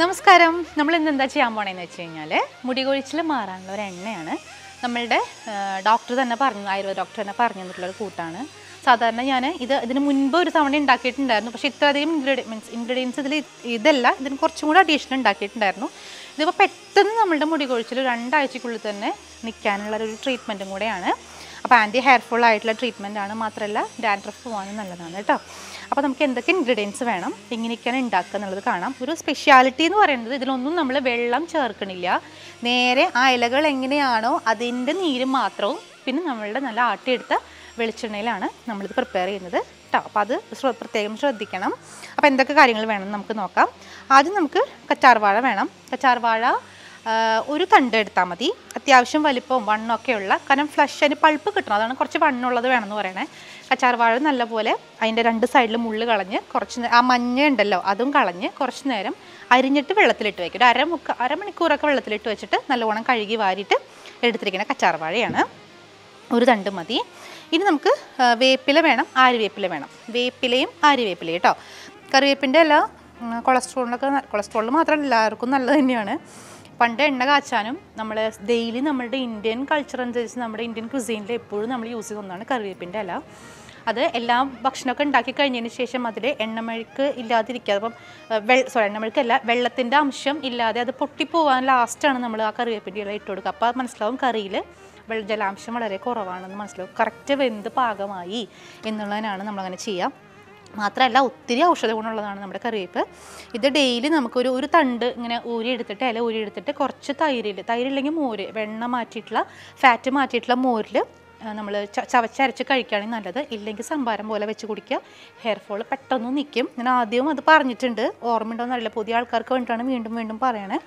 നമസ്കാരം നമ്മൾ ഇന്ന് എന്താ ചെയ്യാൻ പോണേന്ന് വെച്ചുകഴിഞ്ഞാൽ മുടി കൊഴിച്ചിൽ മാറാനുള്ള ഒരു എണ്ണയാണ് നമ്മളുടെ ഡോക്ടർ തന്നെ പറഞ്ഞു ആയുർവേദ ഡോക്ടർ തന്നെ പറഞ്ഞു തന്നിട്ടുള്ള ഒരു കൂട്ടാണ് സാധാരണ ഞാൻ ഇതിന് മുൻപ് ഒരു തവണ ഉണ്ടാക്കിയിട്ടുണ്ടായിരുന്നു പക്ഷേ ഇത്രയധികം ഇൻഗ്രീഡിയൻസ് ഇതിൽ ഇതല്ല ഇതിന് കുറച്ചും കൂടെ അഡീഷണൽ ഉണ്ടാക്കിയിട്ടുണ്ടായിരുന്നു ഇതിപ്പോൾ പെട്ടെന്ന് നമ്മളുടെ മുടി കൊഴിച്ചിൽ രണ്ടാഴ്ചയ്ക്കുള്ളിൽ തന്നെ നിൽക്കാനുള്ള ഒരു ട്രീറ്റ്മെൻറ്റും കൂടെയാണ് അപ്പോൾ ആൻറ്റി ഹെയർഫോൾ ആയിട്ടുള്ള ട്രീറ്റ്മെൻറ്റാണ് മാത്രമല്ല ഡാൻഡ്രഫ് പോകാനും നല്ലതാണ് കേട്ടോ അപ്പോൾ നമുക്ക് എന്തൊക്കെ ഇൻഗ്രീഡിയൻസ് വേണം എങ്ങനെയൊക്കെയാണ് ഉണ്ടാക്കുക എന്നുള്ളത് കാണാം ഒരു സ്പെഷ്യാലിറ്റി എന്ന് പറയുന്നത് ഇതിലൊന്നും നമ്മൾ വെള്ളം ചേർക്കണില്ല നേരെ ആ ഇലകൾ എങ്ങനെയാണോ അതിൻ്റെ നീര് മാത്രവും പിന്നെ നമ്മളുടെ നല്ല ആട്ടിയെടുത്ത വെളിച്ചെണ്ണയിലാണ് നമ്മളിത് പ്രിപ്പയർ ചെയ്യുന്നത് കേട്ടോ അപ്പോൾ അത് പ്രത്യേകം ശ്രദ്ധിക്കണം അപ്പോൾ എന്തൊക്കെ കാര്യങ്ങൾ വേണമെന്ന് നമുക്ക് നോക്കാം ആദ്യം നമുക്ക് കറ്റാർവാഴ വേണം കറ്റാർവാഴ ഒരു തണ്ട് എടുത്താൽ മതി അത്യാവശ്യം വലിപ്പവും വണ്ണമൊക്കെയുള്ള കാരണം ഫ്ലഷ് അതിന് പൾപ്പ് കിട്ടണം അതാണ് കുറച്ച് വണ്ണമുള്ളത് വേണമെന്ന് പറയണേ കച്ചാർവാഴ നല്ലപോലെ അതിൻ്റെ രണ്ട് സൈഡിൽ മുള്ള് കളഞ്ഞ് കുറച്ച് ആ മഞ്ഞ ഉണ്ടല്ലോ അതും കളഞ്ഞ് കുറച്ച് നേരം അരിഞ്ഞിട്ട് വെള്ളത്തിലിട്ട് വയ്ക്കും ഒരു അരമണിക്കൂറൊക്കെ വെള്ളത്തിലിട്ട് വെച്ചിട്ട് നല്ലവണ്ണം കഴുകി വാരിയിട്ട് എടുത്തിരിക്കുന്ന കച്ചാർവാഴയാണ് ഒരു തണ്ട് മതി ഇനി നമുക്ക് വേപ്പില വേണം ആര്യവേപ്പില വേണം വേപ്പിലയും ആര്യവേപ്പിലയും കേട്ടോ കറിവേപ്പിൻ്റെ എല്ലാ കൊളസ്ട്രോളിൽ മാത്രമല്ല എല്ലാവർക്കും നല്ലത് തന്നെയാണ് പണ്ട് എണ്ണ കാച്ചാനും നമ്മൾ ഡെയിലി നമ്മളുടെ ഇന്ത്യൻ കൾച്ചർ അനുസരിച്ച് നമ്മുടെ ഇന്ത്യൻ ക്യുസീനിൽ എപ്പോഴും നമ്മൾ യൂസ് ചെയ്യുന്ന ഒന്നാണ് കറിവേപ്പിൻ്റെ ഇല അത് എല്ലാ ഭക്ഷണമൊക്കെ ഉണ്ടാക്കി കഴിഞ്ഞതിന് ശേഷം അതിൽ എണ്ണമെഴുക്ക് ഇല്ലാതിരിക്കുക അപ്പം എണ്ണമെഴുക്കല്ല വെള്ളത്തിൻ്റെ അംശം ഇല്ലാതെ അത് പൊട്ടിപ്പോവാൻ ലാസ്റ്റാണ് നമ്മൾ ആ കറിവേപ്പിൻ്റെ ഇല ഇട്ട് കൊടുക്കുക അപ്പോൾ മനസ്സിലാവും കറിയിൽ ജലാംശം വളരെ കുറവാണെന്ന് മനസ്സിലാവും കറക്റ്റ് വെന്ത് പാകമായി എന്നുള്ളതിനാണ് നമ്മളങ്ങനെ ചെയ്യുക മാത്രമല്ല ഒത്തിരി ഔഷധ ഗുണമുള്ളതാണ് നമ്മുടെ കറിവേപ്പ് ഇത് ഡെയിലി നമുക്കൊരു തണ്ട് ഇങ്ങനെ ഊരിയെടുത്തിട്ട് ഇല ഊരിയെടുത്തിട്ട് കുറച്ച് തൈരില്ലെങ്കിൽ മോര് വെണ്ണ മാറ്റിയിട്ടുള്ള ഫാറ്റ് മാറ്റിയിട്ടുള്ള മോരിൽ നമ്മൾ ചവച്ചരച്ച് കഴിക്കുകയാണെങ്കിൽ നല്ലത് ഇല്ലെങ്കിൽ സംഭാരം പോലെ വെച്ച് കുടിക്കുക ഹെയർഫോൾ പെട്ടെന്ന് നിൽക്കും ഞാൻ ആദ്യം അത് പറഞ്ഞിട്ടുണ്ട് ഓർമ്മയുണ്ടോയെന്ന് അറിയില്ല പുതിയ ആൾക്കാർക്ക് വേണ്ടിയിട്ടാണ് വീണ്ടും വീണ്ടും പറയണേ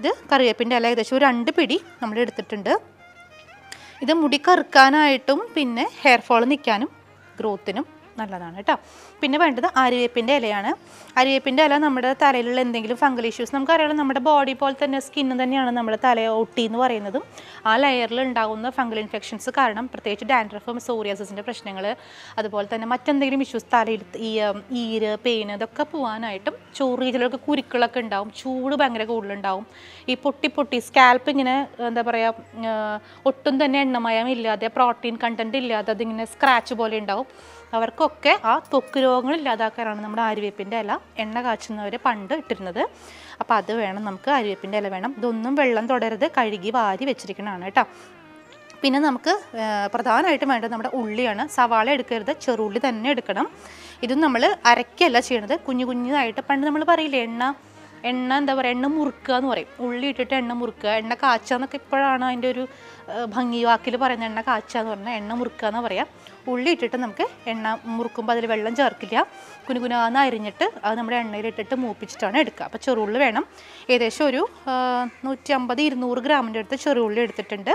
ഇത് കറിവേപ്പിൻ്റെ ഇല ഏകദേശം ഒരു 2 പിടി നമ്മൾ എടുത്തിട്ടുണ്ട് ഇത് മുടി കറുക്കാനായിട്ടും പിന്നെ ഹെയർഫോൾ നിൽക്കാനും ഗ്രോത്തിനും നല്ലതാണ് കേട്ടോ പിന്നെ വേണ്ടത് ആര്യവേപ്പിൻ്റെ ഇലയാണ് ആര്യവേപ്പിൻ്റെ ഇല നമ്മുടെ തലയിലുള്ള എന്തെങ്കിലും ഫംഗൽ ഇഷ്യൂസ് നമുക്കറിയാം നമ്മുടെ ബോഡി പോലെ തന്നെ സ്കിന്ന് തന്നെയാണ് നമ്മുടെ തല ഒട്ടി എന്ന് പറയുന്നതും ആ ലെയറിൽ ഉണ്ടാകുന്ന ഫംഗൽ ഇൻഫെക്ഷൻസ് കാരണം പ്രത്യേകിച്ച് ഡാൻഡ്രഫും സോറിയാസിൻ്റെ പ്രശ്നങ്ങൾ അതുപോലെ തന്നെ മറ്റെന്തെങ്കിലും ഇഷ്യൂസ് തലയിൽ ഈര് പെയിന് ഇതൊക്കെ പോകാനായിട്ടും ചോറിയിലൊക്കെ കുരുക്കളൊക്കെ ഉണ്ടാവും ചൂട് ഭയങ്കര കൂടുതലുണ്ടാവും ഈ പൊട്ടി സ്കാൽപ്പ് ഇങ്ങനെ എന്താ പറയുക ഒട്ടും തന്നെ എണ്ണമയം ഇല്ലാതെ പ്രോട്ടീൻ കണ്ടൻറ്റ് ഇല്ലാതെ അതിങ്ങനെ സ്ക്രാച്ച് പോലെ ഉണ്ടാവും അവർക്കൊക്കെ ആ ത്വക്ക് രോഗങ്ങൾ ഇല്ലാതാക്കാനാണ് നമ്മുടെ ആര്യവേപ്പിൻ്റെ ഇല എണ്ണ കാച്ചുന്നവർ പണ്ട് ഇട്ടിരുന്നത് അപ്പോൾ അത് വേണം നമുക്ക് ആര്യവേപ്പിൻ്റെ ഇല വേണം ഇതൊന്നും വെള്ളം തൊടരുത് കഴുകി വാരി വെച്ചിരിക്കണതാണ് കേട്ടോ പിന്നെ നമുക്ക് പ്രധാനമായിട്ടും വേണ്ടത് നമ്മുടെ ഉള്ളിയാണ് സവാള എടുക്കരുത് ചെറുള്ളി തന്നെ എടുക്കണം ഇതും നമ്മൾ അരക്കല്ല ചെയ്യണത് കുഞ്ഞു കുഞ്ഞായിട്ട് പണ്ട് നമ്മൾ പറയില്ലേ എണ്ണ എന്താ പറയുക എണ്ണ മുറുക്കുക എന്ന് പറയും ഉള്ളി ഇട്ടിട്ട് എണ്ണ മുറുക്കുക എണ്ണ കാച്ചുക എന്നൊക്കെ ഇപ്പോഴാണ് അതിൻ്റെ ഒരു ഭംഗി വാക്കിൽ പറയുന്നത് എണ്ണ കാച്ചുക എന്ന് പറഞ്ഞാൽ എണ്ണ മുറുക്കുക എന്ന് പറയാം ഉള്ളി ഇട്ടിട്ട് നമുക്ക് എണ്ണ മുറുക്കുമ്പോൾ അതിൽ വെള്ളം ചേർക്കില്ല കുനുകുനാന്ന് അരിഞ്ഞിട്ട് അത് നമ്മുടെ എണ്ണയിലിട്ടിട്ട് മൂപ്പിച്ചിട്ടാണ് എടുക്കുക അപ്പോൾ ചെറുള്ളി വേണം ഏകദേശം ഒരു 150-200 ഗ്രാമിൻ്റെ അടുത്ത് ചെറുള്ളി എടുത്തിട്ടുണ്ട്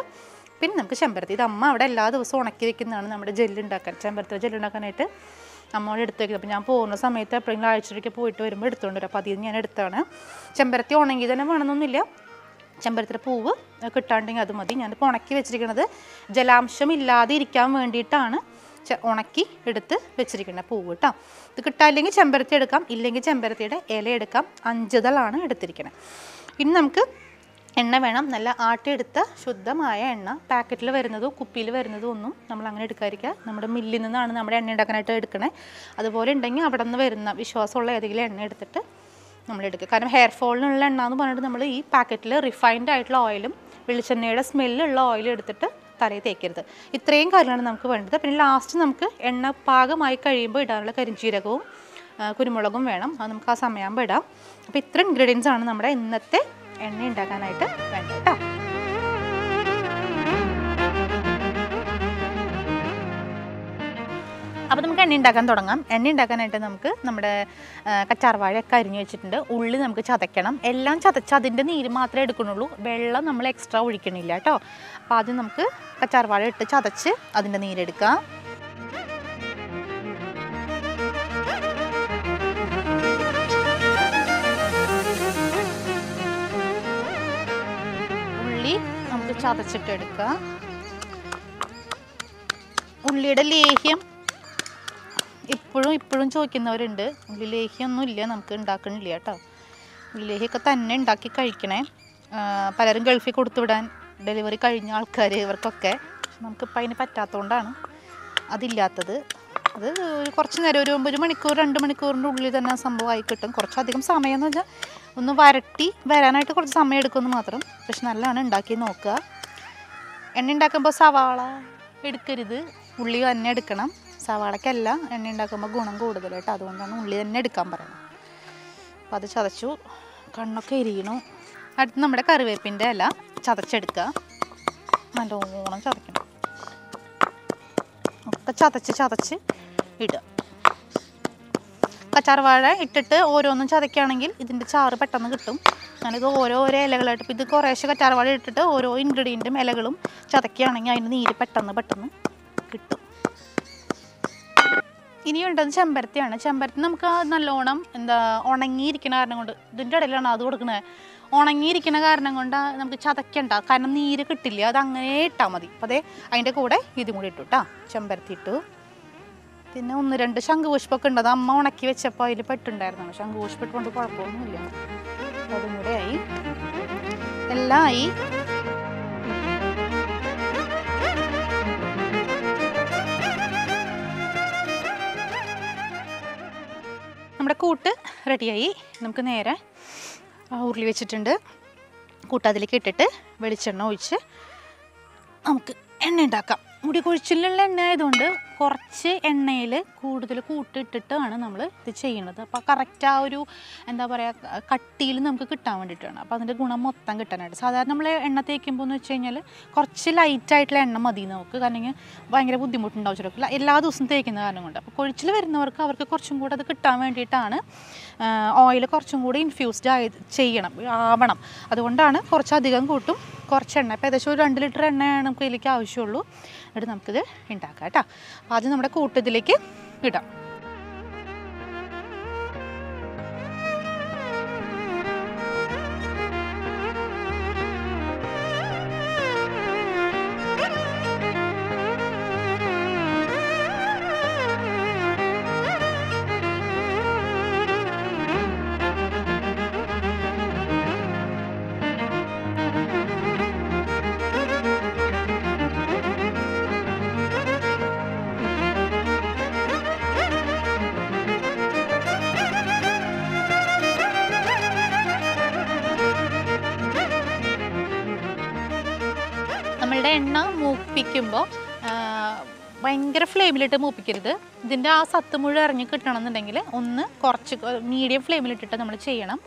പിന്നെ നമുക്ക് ചെമ്പരത്തി ഇത് അമ്മ അവിടെ എല്ലാ ദിവസവും ഉണക്കി വെക്കുന്നതാണ് നമ്മുടെ ജെല്ലുണ്ടാക്കാൻ ചെമ്പരത്തി ജെല്ലുണ്ടാക്കാനായിട്ട് അമ്മയോട് എടുത്ത് വയ്ക്കുന്നത് അപ്പോൾ ഞാൻ പോകുന്ന സമയത്ത് എപ്പോഴെങ്കിലും ആഴ്ചയിലേക്ക് പോയിട്ട് വരുമ്പോൾ എടുത്തുകൊണ്ട് വരും അപ്പോൾ അതിൽ ഞാൻ എടുത്താണ് ചെമ്പരത്തി ഉണങ്ങി തന്നെ വേണമെന്നൊന്നുമില്ല ചെമ്പരത്തിൻ്റെ പൂവ് കിട്ടാണ്ടെങ്കിൽ അത് മതി ഞാനിപ്പോൾ ഉണക്കി വെച്ചിരിക്കുന്നത് ജലാംശം ഇല്ലാതെ ഇരിക്കാൻ വേണ്ടിയിട്ടാണ് ഉണക്കി എടുത്ത് വെച്ചിരിക്കുന്നത് പൂവ് കേട്ടോ ഇത് കിട്ടാനില്ലെങ്കിൽ ചെമ്പരത്തി എടുക്കാം ഇല്ലെങ്കിൽ ചെമ്പരത്തിയുടെ ഇല എടുക്കാം 5 ഇതളാണ് എടുത്തിരിക്കുന്നത് ഇനി നമുക്ക് എണ്ണ വേണം നല്ല ആട്ടിയെടുത്ത ശുദ്ധമായ എണ്ണ പാക്കറ്റിൽ വരുന്നതോ കുപ്പിയിൽ വരുന്നതോ ഒന്നും നമ്മൾ അങ്ങനെ എടുക്കാതിരിക്കുക നമ്മുടെ മില്ലിൽ നിന്നാണ് നമ്മുടെ എണ്ണ ഉണ്ടാക്കാനായിട്ട് എടുക്കണേ അതുപോലെ ഉണ്ടെങ്കിൽ അവിടെ നിന്ന് വരുന്ന വിശ്വാസമുള്ള ഏതെങ്കിലും എണ്ണ എടുത്തിട്ട് നമ്മൾ എടുക്കുക കാരണം ഹെയർഫോളിനുള്ള എണ്ണ എന്ന് പറഞ്ഞിട്ട് നമ്മൾ ഈ പാക്കറ്റിൽ റിഫൈൻഡ് ആയിട്ടുള്ള ഓയിലും വെളിച്ചെണ്ണയുടെ സ്മെല്ലുള്ള ഓയിലും എടുത്തിട്ട് തലയിൽ തേക്കരുത് ഇത്രയും കാര്യമാണ് നമുക്ക് വേണ്ടത് പിന്നെ ലാസ്റ്റ് നമുക്ക് എണ്ണ പാകമായി കഴിയുമ്പോൾ ഇടാനുള്ള കരിഞ്ചീരകവും കുരുമുളകും വേണം അത് നമുക്ക് ആ സമയമാകുമ്പോൾ ഇടാം അപ്പോൾ ഇത്ര ഇൻഗ്രീഡിയൻസ് ആണ് നമ്മുടെ ഇന്നത്തെ എണ്ണ ഉണ്ടാക്കാനായിട്ട് വേണ്ട കേട്ടോ അപ്പോൾ നമുക്ക് എണ്ണ ഉണ്ടാക്കാൻ തുടങ്ങാം എണ്ണ ഉണ്ടാക്കാനായിട്ട് നമുക്ക് നമ്മുടെ കച്ചാർവാഴയൊക്കെ അരിഞ്ഞ് വെച്ചിട്ടുണ്ട് ഉള്ളി നമുക്ക് ചതയ്ക്കണം എല്ലാം ചതച്ച് അതിൻ്റെ നീര് മാത്രമേ എടുക്കണുള്ളൂ വെള്ളം നമ്മൾ എക്സ്ട്രാ ഒഴിക്കണില്ല കേട്ടോ അപ്പോൾ ആദ്യം നമുക്ക് കച്ചാർവാഴ ഇട്ട് ചതച്ച് അതിൻ്റെ നീരെടുക്കാം നമുക്ക് ചതച്ചിട്ടെടുക്കുക ഉള്ളിയുടെ ലേഹ്യം ഇപ്പോഴും ചോദിക്കുന്നവരുണ്ട് ഉള്ളി ലേഹ്യമൊന്നും ഇല്ല നമുക്ക് ഉണ്ടാക്കണില്ല കേട്ടോ ഇലേക്കൊക്കെ തന്നെ ഉണ്ടാക്കി കഴിക്കണേ. പലരും ഗൾഫിൽ കൊടുത്തുവിടാൻ ഡെലിവറി കഴിഞ്ഞ ആൾക്കാർ ഇവർക്കൊക്കെ നമുക്കിപ്പോൾ അതിന് പറ്റാത്തതുകൊണ്ടാണ് അതില്ലാത്തത്. അത് കുറച്ച് നേരം ഒരു മണിക്കൂർ 2 മണിക്കൂറിൻ്റെ ഉള്ളിൽ തന്നെ സംഭവമായി കിട്ടും. കുറച്ചധികം സമയം എന്ന് വെച്ചാൽ ഒന്ന് വരട്ടി വരാനായിട്ട് കുറച്ച് സമയം എടുക്കുമെന്ന് മാത്രം. പക്ഷെ നല്ലതാണ് ഉണ്ടാക്കി നോക്കുക. എണ്ണ ഉണ്ടാക്കുമ്പോൾ സവാള എടുക്കരുത്, ഉള്ളി തന്നെ എടുക്കണം. സവാളയ്ക്കല്ല എണ്ണ ഉണ്ടാക്കുമ്പോൾ ഗുണം കൂടുതലായിട്ട്, അതുകൊണ്ടാണ് ഉള്ളി തന്നെ എടുക്കാൻ പറയുന്നത്. അപ്പോൾ അത് ചതച്ചു, കണ്ണൊക്കെ എരിയണു. അടുത്ത് നമ്മുടെ കറിവേപ്പിൻ്റെ ഇല ചതച്ചെടുക്കുക, നല്ലോണം ചതയ്ക്കണം. ഒക്കെ ചതച്ച് ഇടുക. കച്ചാർവാഴ ഇട്ടിട്ട് ഓരോന്നും ചതയ്ക്കുകയാണെങ്കിൽ ഇതിൻ്റെ ചാറ് പെട്ടെന്ന് കിട്ടും. ഞാനിത് ഓരോരോ ഇലകളായിട്ട് ഇത് കുറേശ്ശെ കച്ചാർവാഴ ഇട്ടിട്ട് ഓരോ ഇൻഗ്രീഡിയൻറ്റും ഇലകളും ചതയ്ക്കുകയാണെങ്കിൽ അതിന് നീര് പെട്ടെന്ന് കിട്ടും. ഇനിയുണ്ടത് ചെമ്പരത്തിയാണ്. ചെമ്പരത്തി നമുക്ക് നല്ലോണം ഉണങ്ങിയിരിക്കുന്ന കാരണം കൊണ്ട്, ഇതിൻ്റെ ഇടയിലാണ് അത് കൊടുക്കുന്നത്, ഉണങ്ങിയിരിക്കുന്ന കാരണം കൊണ്ട് നമുക്ക് ചതയ്ക്കണ്ട, കാരണം നീര് കിട്ടില്ല. അത് അങ്ങനെ ഇട്ടാൽ മതി. അപ്പോൾ അതേ അതിൻ്റെ കൂടെ ഇതും കൂടി ഇട്ടു കേട്ടോ. ചെമ്പരത്തി ഇട്ടു. പിന്നെ 1-2 ശംഖുപുഷ്പമൊക്കെ ഉണ്ട്. അത് അമ്മ ഉണക്കി വെച്ചപ്പോൾ അതിൽ പെട്ടുണ്ടായിരുന്നു. ശംഖുപുഷ്പം ഇട്ടുകൊണ്ട് കുഴപ്പമൊന്നുമില്ല. അതും കൂടെ ആയി, എല്ലാം ആയി. നമ്മുടെ കൂട്ട് റെഡിയായി. നമുക്ക് നേരെ ഉരുളി വെച്ചിട്ടുണ്ട്. കൂട്ട് അതിലേക്ക് ഇട്ടിട്ട് വെളിച്ചെണ്ണ ഒഴിച്ച് നമുക്ക് എണ്ണ ഉണ്ടാക്കാം. മുടി കൊഴിച്ചിലുള്ള എണ്ണ ആയതുകൊണ്ട് കുറച്ച് എണ്ണയിൽ കൂടുതൽ കൂട്ടിട്ടിട്ടാണ് നമ്മൾ ഇത് ചെയ്യുന്നത്. അപ്പോൾ കറക്റ്റ് ആ ഒരു എന്താ പറയുക കട്ടിയിൽ നമുക്ക് കിട്ടാൻ വേണ്ടിയിട്ടാണ്. അപ്പോൾ അതിൻ്റെ ഗുണം മൊത്തം കിട്ടാനായിട്ട് സാധാരണ നമ്മൾ എണ്ണ തേക്കുമ്പോൾ എന്ന് വെച്ച് കഴിഞ്ഞാൽ കുറച്ച് ലൈറ്റായിട്ടുള്ള എണ്ണ മതി നമുക്ക്. കാരണം ഭയങ്കര ബുദ്ധിമുട്ടുണ്ടാവും ചിലപ്പോൾ എല്ലാ ദിവസവും തേക്കുന്ന കാരണം കൊണ്ട്. അപ്പോൾ കൊഴിച്ചിൽ വരുന്നവർക്ക് അവർക്ക് കുറച്ചും കൂടെ അത് കിട്ടാൻ വേണ്ടിയിട്ടാണ് ഓയിൽ കുറച്ചും കൂടി ഇൻഫ്യൂസ്ഡ് ആവണം. അതുകൊണ്ടാണ് കുറച്ചധികം കൂട്ടും കുറച്ച് എണ്ണ. ഇപ്പോൾ ഏകദേശം ഒരു 2 ലിറ്റർ എണ്ണയാണ് നമുക്ക് ഇതിലേക്ക് ആവശ്യമുള്ളൂ. എന്നിട്ട് നമുക്കിത് ഉണ്ടാക്കാം കേട്ടോ. അപ്പോൾ ആദ്യം നമ്മുടെ കൂട്ടത്തിലേക്ക് ഇടാം. നമ്മളുടെ എണ്ണ മൂപ്പിക്കുമ്പോൾ ഭയങ്കര ഫ്ലെയിമിലിട്ട് മൂപ്പിക്കരുത്. ഇതിൻ്റെ ആ സത്ത് മുഴുവൻ ഇറങ്ങി കിട്ടണമെന്നുണ്ടെങ്കിൽ ഒന്ന് കുറച്ച് മീഡിയം ഫ്ലെയിമിലിട്ടിട്ട് നമ്മൾ ചെയ്യണം.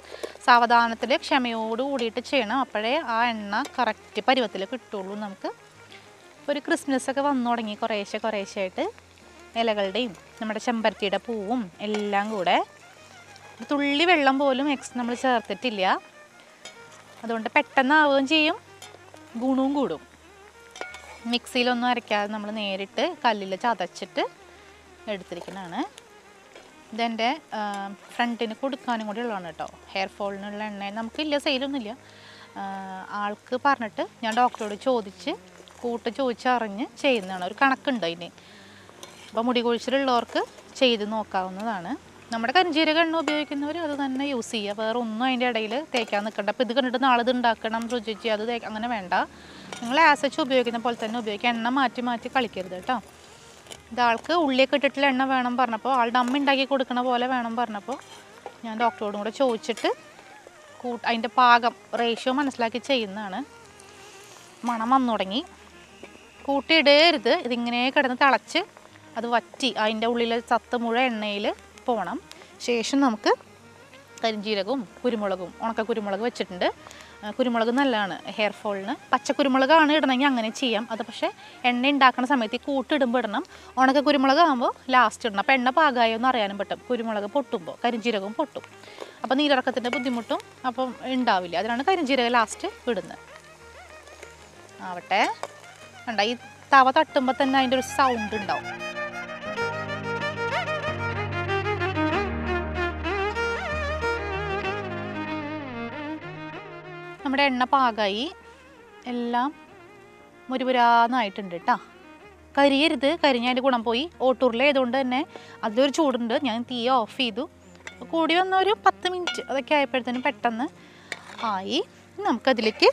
സാവധാനത്തിൽ ക്ഷമയോട് കൂടിയിട്ട് ചെയ്യണം. അപ്പോഴേ ആ എണ്ണ കറക്റ്റ് പരുവത്തിൽ കിട്ടുള്ളൂ. നമുക്ക് ഒരു ക്രിസ്മസൊക്കെ വന്നു തുടങ്ങി. കുറേശ്ശെ ആയിട്ട് ഇലകളുടെയും നമ്മുടെ ചെമ്പരത്തിയുടെ പൂവും എല്ലാം കൂടെ തുള്ളി വെള്ളം പോലും നമ്മൾ ചേർത്തിട്ടില്ല. അതുകൊണ്ട് പെട്ടെന്നാവുകയും ചെയ്യും, ഗുണവും കൂടും. മിക്സിയിലൊന്നും അരയ്ക്കാതെ നമ്മൾ നേരിട്ട് കല്ലിൽ ചതച്ചിട്ട് എടുത്തിരിക്കുന്നതാണ്. ഇതെൻ്റെ ഫ്രണ്ടിന് കൊടുക്കാനും കൂടി ഉള്ളതാണ് കേട്ടോ. ഹെയർ ഫോളിനുള്ള എണ്ണ നമുക്കില്ല, സെയിലൊന്നുമില്ല. ആൾക്ക് പറഞ്ഞിട്ട് ഞാൻ ഡോക്ടറോട് ചോദിച്ച് കൂട്ട് ചോദിച്ചറിഞ്ഞ് ചെയ്യുന്നതാണ്. ഒരു കണക്കുണ്ട് അതിന്. അപ്പോൾ മുടി കൊഴിച്ചിലുള്ളവർക്ക് ചെയ്ത് നോക്കാവുന്നതാണ്. നമ്മുടെ കഞ്ചീരക എണ്ണ ഉപയോഗിക്കുന്നവർ അത് തന്നെ യൂസ് ചെയ്യുക. വേറെ ഒന്നും അതിൻ്റെ ഇടയിൽ തേക്കാൻ നിൽക്കണ്ട. അപ്പോൾ ഇത് കണ്ടിട്ട് നാളത് ഉണ്ടാക്കണം രുചിച്ച് അത് തേക്കാം, അങ്ങനെ വേണ്ട. നിങ്ങൾ ആസച്ച് ഉപയോഗിക്കുന്ന പോലെ തന്നെ ഉപയോഗിക്കുക. എണ്ണ മാറ്റി കളിക്കരുത് കേട്ടോ. ഇതാൾക്ക് ഉള്ളിയൊക്കെ ഇട്ടിട്ടുള്ള എണ്ണ വേണം പറഞ്ഞപ്പോൾ, ആളുടെ അമ്മ ഉണ്ടാക്കി കൊടുക്കണ പോലെ വേണം പറഞ്ഞപ്പോൾ ഞാൻ ഡോക്ടറോടും കൂടെ ചോദിച്ചിട്ട് അതിൻ്റെ പാകം റേഷ്യോ മനസ്സിലാക്കി ചെയ്യുന്നതാണ്. മണം വന്നു തുടങ്ങി. കൂട്ടിയിടരുത്. ഇതിങ്ങനെ കിടന്ന് തിളച്ച് അത് വറ്റി അതിൻ്റെ ഉള്ളിലെ സത്ത് മുഴ എണ്ണയിൽ പോകണം. ശേഷം നമുക്ക് കരിഞ്ചീരകവും കുരുമുളകും ഉണക്കക്കുരുമുളക് വെച്ചിട്ടുണ്ട്. കുരുമുളക് നല്ലതാണ് ഹെയർ ഫോളിന്. പച്ചക്കുരുമുളകാണ് ഇടണമെങ്കിൽ അങ്ങനെ ചെയ്യാം. അത് പക്ഷേ എണ്ണ ഉണ്ടാക്കുന്ന സമയത്ത് കൂട്ടിടുമ്പോൾ ഇടണം. ഉണക്കക്കുരുമുളക് ആകുമ്പോൾ ലാസ്റ്റ് ഇടണം. അപ്പോൾ എണ്ണ പാകമായി ഒന്ന് അറിയാനും പറ്റും. കുരുമുളക് പൊട്ടുമ്പോൾ കരിഞ്ചീരകവും പൊട്ടും. അപ്പോൾ നീരിറക്കത്തിൻ്റെ ബുദ്ധിമുട്ടും അപ്പം ഉണ്ടാവില്ല. അതിനാണ് കരിഞ്ചീരകം ലാസ്റ്റ് ഇടുന്നത്. ആവട്ടെ വേണ്ട, ഈ തവ തട്ടുമ്പോൾ തന്നെ അതിൻ്റെ ഒരു സൗണ്ട് ഉണ്ടാവും. നമ്മുടെ എണ്ണ പാകമായി, എല്ലാം മുരുപുരാന്നായിട്ടുണ്ട് കേട്ടോ. കരിയരുത്, കരിഞ്ഞതിൻ്റെ ഗുണം പോയി. ഓട്ടൂറിൽ ആയതുകൊണ്ട് തന്നെ അതിലൊരു ചൂടുണ്ട്. ഞാൻ തീ ഓഫ് ചെയ്തു. കൂടി വന്നൊരു 10 മിനിറ്റ് അതൊക്കെ ആയപ്പോഴത്തേനും പെട്ടെന്ന് ആയി. നമുക്കതിലേക്ക്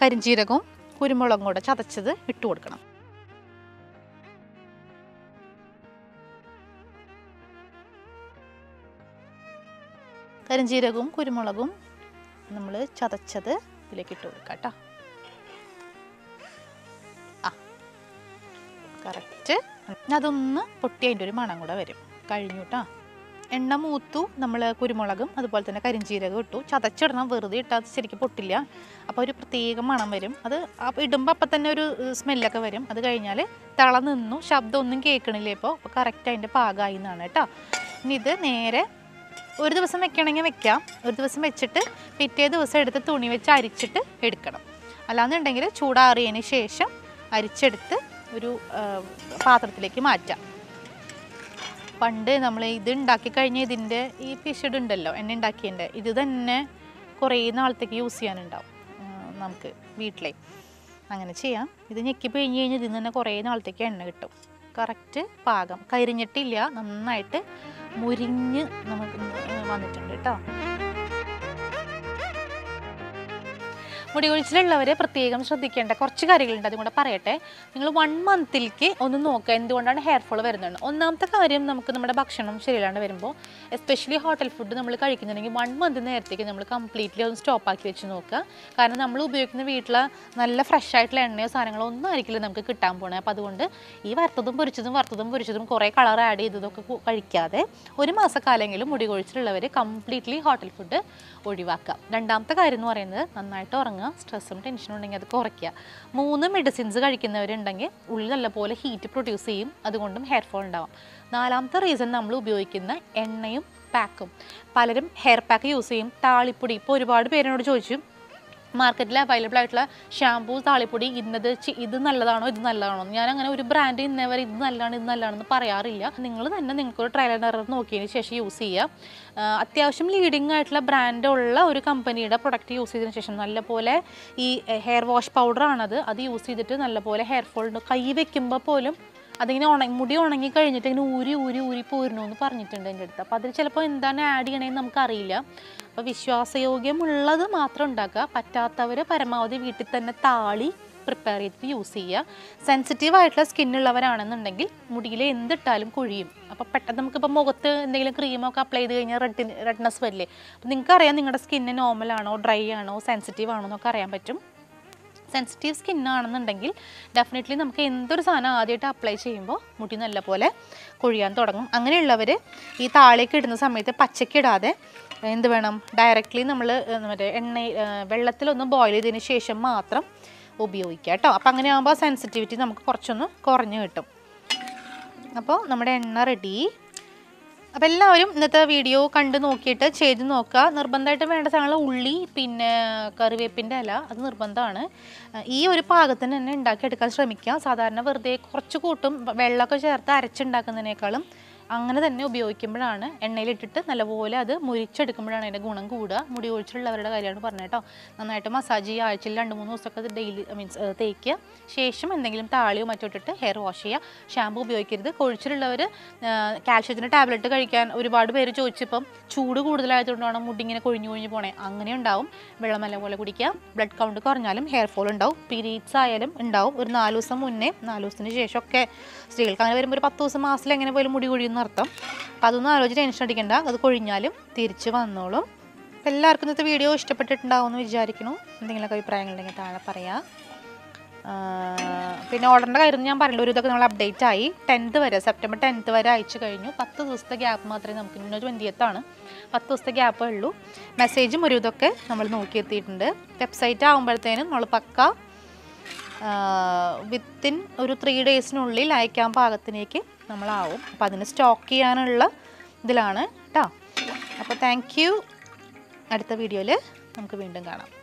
കരിഞ്ചീരകവും കുരുമുളകും കൂടെ ചതച്ചത് ഇട്ട് കൊടുക്കണം. കരിഞ്ചീരകവും കുരുമുളകും നമ്മൾ ചതച്ചത് ഇതിലേക്ക് ഇട്ട് കൊടുക്കാം കേട്ടോ. ആ കറക്റ്റ് അതൊന്ന് പൊട്ടി അതിൻ്റെ ഒരു മണം കൂടെ വരും. കഴിഞ്ഞു കേട്ടോ. എണ്ണ മൂത്തു. നമ്മൾ കുരുമുളകും അതുപോലെ തന്നെ കരിഞ്ചീരകം ഇട്ടു. ചതച്ചിടണം, വെറുതെ ഇട്ടാൽ ശരിക്കും പൊട്ടില്ല. അപ്പോൾ ഒരു പ്രത്യേക മണം വരും. അത് ഇടുമ്പോൾ അപ്പം തന്നെ ഒരു സ്മെല്ലൊക്കെ വരും. അത് കഴിഞ്ഞാൽ തള നിന്നു, ശബ്ദമൊന്നും കേൾക്കണില്ല. ഇപ്പോൾ അപ്പോൾ കറക്റ്റ് അതിൻ്റെ പാകമായി എന്നാണ് കേട്ടോ. ഇനി ഇത് നേരെ ഒരു ദിവസം വെക്കണമെങ്കിൽ വെക്കാം. ഒരു ദിവസം വെച്ചിട്ട് പിറ്റേ ദിവസം എടുത്ത് തുണി വെച്ച് അരിച്ചിട്ട് എടുക്കണം. അല്ലാന്നുണ്ടെങ്കിൽ ചൂടാറിയതിന് ശേഷം അരിച്ചെടുത്ത് ഒരു പാത്രത്തിലേക്ക് മാറ്റാം. പണ്ട് നമ്മൾ ഇത് ഉണ്ടാക്കി കഴിഞ്ഞാൽ ഇതിൻ്റെ ഈ പിശിടുണ്ടല്ലോ, എണ്ണ ഉണ്ടാക്കിയതിൻ്റെ ഇത് തന്നെ കുറേ നാളത്തേക്ക് യൂസ് ചെയ്യാനുണ്ടാവും നമുക്ക് വീട്ടിലെ. അങ്ങനെ ചെയ്യാം. ഇത് ഞെക്കി പിഴിഞ്ഞ് കഴിഞ്ഞാൽ ഇതിൽ തന്നെ കുറേ നാളത്തേക്ക് എണ്ണ കിട്ടും. കറക്റ്റ് പാകം, കരിഞ്ഞിട്ടില്ല, നന്നായിട്ട് മുരിഞ്ഞ് നമുക്ക് വന്നിട്ടുണ്ട് കേട്ടോ. മുടികൊഴിച്ചിലുള്ളവരെ പ്രത്യേകം ശ്രദ്ധിക്കേണ്ട കുറച്ച് കാര്യങ്ങളുണ്ട്, അതും കൂടെ പറയട്ടെ. നിങ്ങൾ 1 മന്തിലേക്ക് ഒന്ന് നോക്കുക എന്തുകൊണ്ടാണ് ഹെയർ ഫോൾ വരുന്നത്. ഒന്നാമത്തെ കാര്യം, നമുക്ക് നമ്മുടെ ഭക്ഷണം ശരിയില്ലാണ്ട് വരുമ്പോൾ, എസ്പെഷ്യലി ഹോട്ടൽ ഫുഡ് നമ്മൾ കഴിക്കുന്നുണ്ടെങ്കിൽ 1 മന്ത് നേരത്തേക്ക് നമ്മൾ കംപ്ലീറ്റ്ലി ഒന്ന് സ്റ്റോപ്പാക്കി വെച്ച് നോക്കുക. കാരണം നമ്മൾ ഉപയോഗിക്കുന്ന വീട്ടിൽ നല്ല ഫ്രഷ് ആയിട്ടുള്ള എണ്ണയോ സാധനങ്ങളോ ഒന്നും ആയിരിക്കില്ല നമുക്ക് കിട്ടാൻ പോകണേ. അപ്പോൾ അതുകൊണ്ട് ഈ വറുത്തതും പൊരിച്ചതും കുറേ കളർ ആഡ് ചെയ്തതൊക്കെ കഴിക്കാതെ 1 മാസക്കാലെങ്കിലും മുടികൊഴിച്ചിലുള്ളവർ കംപ്ലീറ്റ്ലി ഹോട്ടൽ ഫുഡ് ഒഴിവാക്കുക. രണ്ടാമത്തെ കാര്യം എന്ന് പറയുന്നത്, നന്നായിട്ട് ഉറങ്ങുക. സ്ട്രെസ്സും ടെൻഷനും ഉണ്ടെങ്കിൽ അത് കുറയ്ക്കുക. 3 മെഡിസിൻസ് കഴിക്കുന്നവരുണ്ടെങ്കിൽ ഉള്ളിൽ നല്ലപോലെ ഹീറ്റ് പ്രൊഡ്യൂസ് ചെയ്യും, അതുകൊണ്ടും ഹെയർ ഫോൾ ഉണ്ടാവാം. 4-മത്തെ റീസൺ, നമ്മൾ ഉപയോഗിക്കുന്ന എണ്ണയും പാക്കും. പലരും ഹെയർ പാക്ക് യൂസ് ചെയ്യും, താളിപ്പൊടി. ഇപ്പോൾ ഒരുപാട് പേരോട് ചോദിച്ചു, മാർക്കറ്റിൽ അവൈലബിൾ ആയിട്ടുള്ള ഷാമ്പൂ, താളിപ്പൊടി, ഇത് നല്ലതാണോ ഇത് നല്ലതാണോ. ഞാൻ അങ്ങനെ ഒരു ബ്രാൻഡ് ഇന്നേവരെ ഇത് നല്ലതാണെന്ന് പറയാറില്ല. നിങ്ങൾ തന്നെ നിങ്ങൾക്കൊരു ട്രയൽ ആൻഡ് എറർ നോക്കിയതിന് ശേഷം യൂസ് ചെയ്യുക. അത്യാവശ്യം ലീഡിങ് ആയിട്ടുള്ള ബ്രാൻഡുള്ള ഒരു കമ്പനിയുടെ പ്രൊഡക്റ്റ് യൂസ് ചെയ്തതിന് ശേഷം നല്ലപോലെ ഈ ഹെയർ വാഷ് പൗഡറാണത്, അത് യൂസ് ചെയ്തിട്ട് നല്ലപോലെ ഹെയർ ഫോളിന് കൈ വയ്ക്കുമ്പോൾ പോലും അതിങ്ങനെ മുടി ഉണങ്ങി കഴിഞ്ഞിട്ട് ഇങ്ങനെ ഊരി പോയിരുന്നുവെന്ന് പറഞ്ഞിട്ടുണ്ട് എൻ്റെ അടുത്ത്. അപ്പോൾ അതിൽ ചിലപ്പോൾ എന്താണ് ആഡ് ചെയ്യണമെന്ന് നമുക്കറിയില്ല. അപ്പോൾ വിശ്വാസയോഗ്യമുള്ളത് മാത്രം ഉണ്ടാക്കുക. പറ്റാത്തവർ പരമാവധി വീട്ടിൽ തന്നെ താളി പ്രിപ്പയർ ചെയ്തിട്ട് യൂസ് ചെയ്യുക. സെൻസിറ്റീവായിട്ടുള്ള സ്കിന്നുള്ളവരാണെന്നുണ്ടെങ്കിൽ മുടിയിൽ എന്തിട്ടാലും കൊഴിയും. അപ്പോൾ പെട്ടെന്ന് നമുക്കിപ്പോൾ മുഖത്ത് എന്തെങ്കിലും ക്രീമൊക്കെ അപ്ലൈ ചെയ്ത് കഴിഞ്ഞാൽ റെഡ്നെസ് വരില്ലേ. അപ്പോൾ നിങ്ങൾക്കറിയാം നിങ്ങളുടെ സ്കിന്ന് നോർമലാണോ, ഡ്രൈ ആണോ, സെൻസിറ്റീവ് ആണോ എന്നൊക്കെ അറിയാൻ പറ്റും. സെൻസിറ്റീവ് സ്കിന്നാണെന്നുണ്ടെങ്കിൽ ഡെഫിനറ്റ്ലി നമുക്ക് എന്തൊരു സാധനം ആദ്യമായിട്ട് അപ്ലൈ ചെയ്യുമ്പോൾ മുടി നല്ലപോലെ കൊഴിയാൻ തുടങ്ങും. അങ്ങനെയുള്ളവർ ഈ താളിയൊക്കെ ഇടുന്ന സമയത്ത് പച്ചക്കിടാതെ എന്ത് വേണം, ഡയറക്റ്റ്ലി നമ്മൾ മറ്റേ വെള്ളത്തിലൊന്ന് ബോയിൽ ചെയ്തതിന് ശേഷം മാത്രം ഉപയോഗിക്കുക കേട്ടോ. അപ്പോൾ അങ്ങനെയാകുമ്പോൾ സെൻസിറ്റിവിറ്റി നമുക്ക് കുറച്ചൊന്ന് കുറഞ്ഞു കിട്ടും. അപ്പോൾ നമ്മുടെ എണ്ണ റെഡി. അപ്പോൾ എല്ലാവരും ഇന്നത്തെ വീഡിയോ കണ്ട് നോക്കിയിട്ട് ചെയ്ത് നോക്കുക. നിർബന്ധമായിട്ട് വേണ്ട സാധനങ്ങൾ ഉള്ളി, പിന്നെ കറിവേപ്പിൻ്റെ ഇല, അത് നിർബന്ധമാണ്. ഈ ഒരു പാകത്തിന് തന്നെ ഉണ്ടാക്കിയെടുക്കാൻ ശ്രമിക്കുക. സാധാരണ വെറുതെ കുറച്ച് കൂട്ടും, വെള്ളമൊക്കെ ചേർത്ത് അരച്ചുണ്ടാക്കുന്നതിനേക്കാളും അങ്ങനെ തന്നെ ഉപയോഗിക്കുമ്പോഴാണ്, എണ്ണയിലിട്ടിട്ട് നല്ലപോലെ അത് മുരിച്ചെടുക്കുമ്പോഴാണ് അതിൻ്റെ ഗുണം കൂടുക. മുടി ഒഴിച്ചിട്ടുള്ളവരുടെ കാര്യമാണ് പറഞ്ഞത് കേട്ടോ. നന്നായിട്ട് മസാജ് ചെയ്യുക. ആഴ്ചയിൽ 2-3 ദിവസമൊക്കെ ഡെയിലി മീൻസ് തേക്കുക. ശേഷം എന്തെങ്കിലും താളിയോ മറ്റോ ഇട്ടിട്ട് ഹെയർ വാഷ് ചെയ്യുക. ഷാമ്പൂ ഉപയോഗിക്കരുത്. ഒഴിച്ചിട്ടുള്ളവർ കാൽഷ്യത്തിൻ്റെ ടാബ്ലറ്റ് കഴിക്കാൻ ഒരുപാട് പേര് ചോദിച്ചപ്പം, ചൂട് കൂടുതലായതുകൊണ്ടാണ് മുടി ഇങ്ങനെ കൊഴിഞ്ഞു പോകണേ. അങ്ങനെ ഉണ്ടാവും. വെള്ളം നല്ലപോലെ കുടിക്കുക. ബ്ലഡ് കൗണ്ട് കുറഞ്ഞാലും ഹെയർ ഫോൾ ഉണ്ടാവും. പീരീഡ്സ് ആയാലും ഉണ്ടാവും. ഒരു 4 ദിവസം മുന്നേ, 4 ദിവസത്തിന് ശേഷമൊക്കെ സ്ത്രീകൾക്ക് അങ്ങനെ വരുമ്പോൾ ഒരു 10 ദിവസം മാസത്തിൽ എങ്ങനെ പോലും മുടി കൊഴിയുന്ന അർത്ഥം. അപ്പം അതൊന്നും ആലോചിച്ച് ടെൻഷൻ അടിക്കണ്ട. അത് കൊഴിഞ്ഞാലും തിരിച്ച് വന്നോളും. അപ്പം എല്ലാവർക്കും ഇന്നത്തെ വീഡിയോ ഇഷ്ടപ്പെട്ടിട്ടുണ്ടാവുമെന്ന് വിചാരിക്കുന്നു. എന്തെങ്കിലുമൊക്കെ അഭിപ്രായങ്ങളുണ്ടെങ്കിൽ താഴെ പറയാം. പിന്നെ ഓർഡറിൻ്റെ കാര്യം ഞാൻ പറഞ്ഞില്ല, ഒരു ഇതൊക്കെ നമ്മൾ അപ്ഡേറ്റ് ആയി. 10th വരെ, സെപ്റ്റംബർ 10th വരെ അയച്ചു കഴിഞ്ഞു. 10 ദിവസത്തെ ഗ്യാപ്പ് മാത്രമേ നമുക്ക്, ഇന്നൊരു 20th ആണ്, 10 ദിവസത്തെ ഗ്യാപ്പേ ഉള്ളൂ. മെസ്സേജും ഒരു ഇതൊക്കെ നമ്മൾ നോക്കിയെത്തിയിട്ടുണ്ട്. വെബ്സൈറ്റ് ആകുമ്പോഴത്തേനും നമ്മൾ പക്ക വിത്തിൻ ഒരു 3 ഡേയ്സിനുള്ളിൽ അയക്കാൻ പാകത്തിനേക്ക് നമ്മളാവും. അപ്പോൾ അതിന് സ്റ്റോക്ക് ചെയ്യാനുള്ള ഇതിലാണ് കേട്ടോ. അപ്പോൾ താങ്ക് യു. അടുത്ത വീഡിയോയിൽ നമുക്ക് വീണ്ടും കാണാം.